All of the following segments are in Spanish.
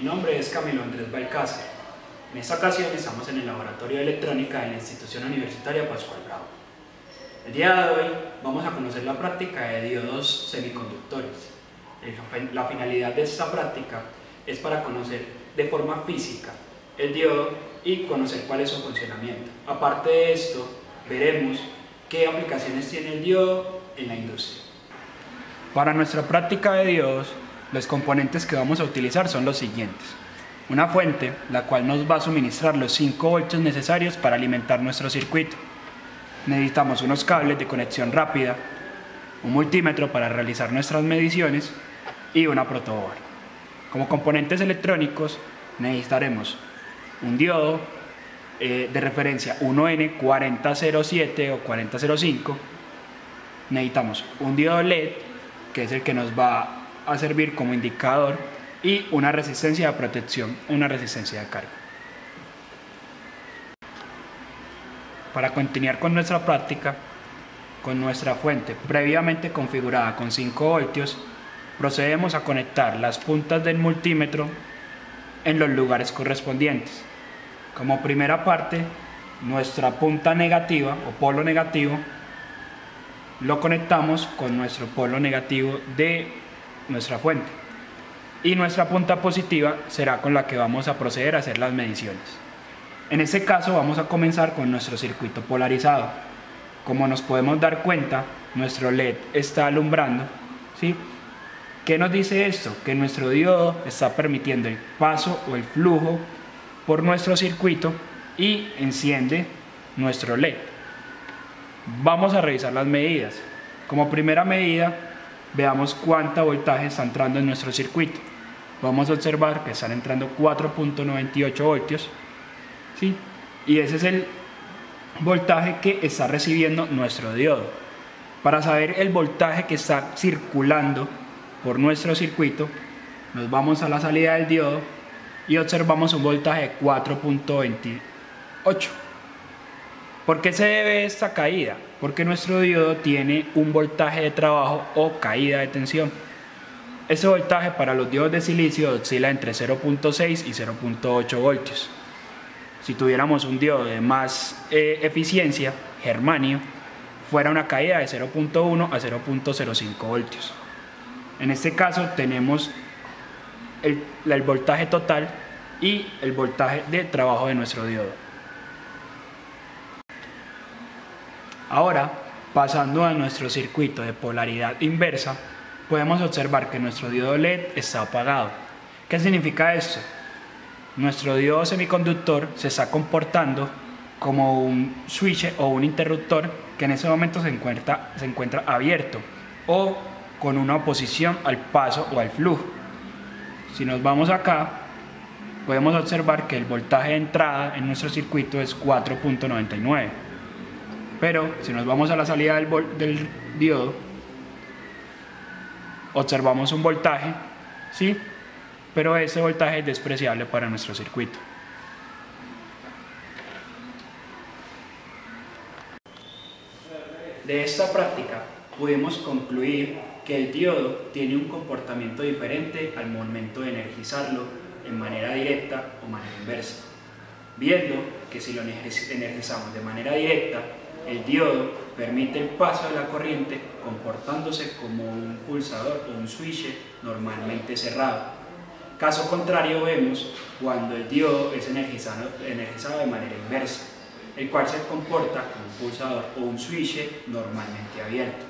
Mi nombre es Camilo Andrés Balcácer. En esta ocasión estamos en el Laboratorio de Electrónica de la Institución Universitaria Pascual Bravo. El día de hoy vamos a conocer la práctica de diodos semiconductores. La finalidad de esta práctica es para conocer de forma física el diodo y conocer cuál es su funcionamiento. Aparte de esto, veremos qué aplicaciones tiene el diodo en la industria. Para nuestra práctica de diodos, los componentes que vamos a utilizar son los siguientes. Una fuente, la cual nos va a suministrar los 5 voltios necesarios para alimentar nuestro circuito. Necesitamos unos cables de conexión rápida, un multímetro para realizar nuestras mediciones y una protoboard. Como componentes electrónicos necesitaremos un diodo de referencia 1N4007 o 4005. Necesitamos un diodo LED, que es el que nos va a servir como indicador, y una resistencia de protección, una resistencia de carga. Para continuar con nuestra práctica, con nuestra fuente previamente configurada con 5 voltios, procedemos a conectar las puntas del multímetro en los lugares correspondientes. Como primera parte, nuestra punta negativa o polo negativo lo conectamos con nuestro polo negativo de nuestra fuente, y nuestra punta positiva será con la que vamos a proceder a hacer las mediciones. En este caso vamos a comenzar con nuestro circuito polarizado. Como nos podemos dar cuenta, nuestro LED está alumbrando, ¿sí? ¿Qué nos dice esto? Que nuestro diodo está permitiendo el paso o el flujo por nuestro circuito y enciende nuestro LED. Vamos a revisar las medidas. Como primera medida, veamos cuánta voltaje está entrando en nuestro circuito. Vamos a observar que están entrando 4.98 voltios, ¿sí? Y ese es el voltaje que está recibiendo nuestro diodo. Para saber el voltaje que está circulando por nuestro circuito, nos vamos a la salida del diodo y observamos un voltaje de 4.28. ¿Por qué se debe esta caída? Porque nuestro diodo tiene un voltaje de trabajo o caída de tensión. Este voltaje para los diodos de silicio oscila entre 0.6 y 0.8 voltios. Si tuviéramos un diodo de más eficiencia, germanio, fuera una caída de 0.1 a 0.05 voltios. En este caso tenemos el voltaje total y el voltaje de trabajo de nuestro diodo. Ahora, pasando a nuestro circuito de polaridad inversa, podemos observar que nuestro diodo LED está apagado. ¿Qué significa esto? Nuestro diodo semiconductor se está comportando como un switch o un interruptor que en ese momento se encuentra abierto o con una oposición al paso o al flujo. Si nos vamos acá, podemos observar que el voltaje de entrada en nuestro circuito es 4.99. Pero si nos vamos a la salida del diodo, observamos un voltaje, ¿sí? Pero ese voltaje es despreciable para nuestro circuito. De esta práctica pudimos concluir que el diodo tiene un comportamiento diferente al momento de energizarlo en manera directa o manera inversa, viendo que si lo energizamos de manera directa, el diodo permite el paso de la corriente comportándose como un pulsador o un switch normalmente cerrado. Caso contrario vemos cuando el diodo es energizado de manera inversa, el cual se comporta como un pulsador o un switch normalmente abierto.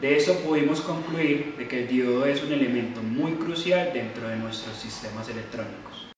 De eso pudimos concluir de que el diodo es un elemento muy crucial dentro de nuestros sistemas electrónicos.